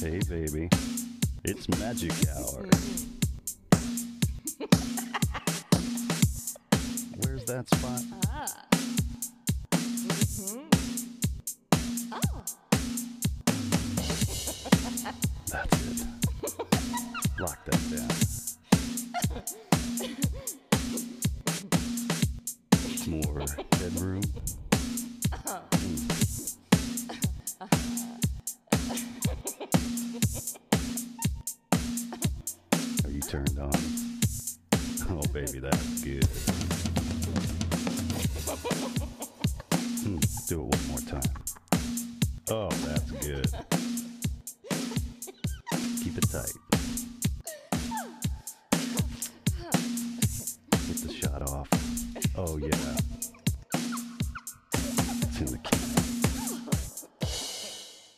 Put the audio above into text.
Hey baby, it's magic hour. Where's that spot? Oh. That's it. Lock that down. More bedroom. Are you turned on? Oh baby, that's good. Do it one more time. Oh, that's good. Keep it tight.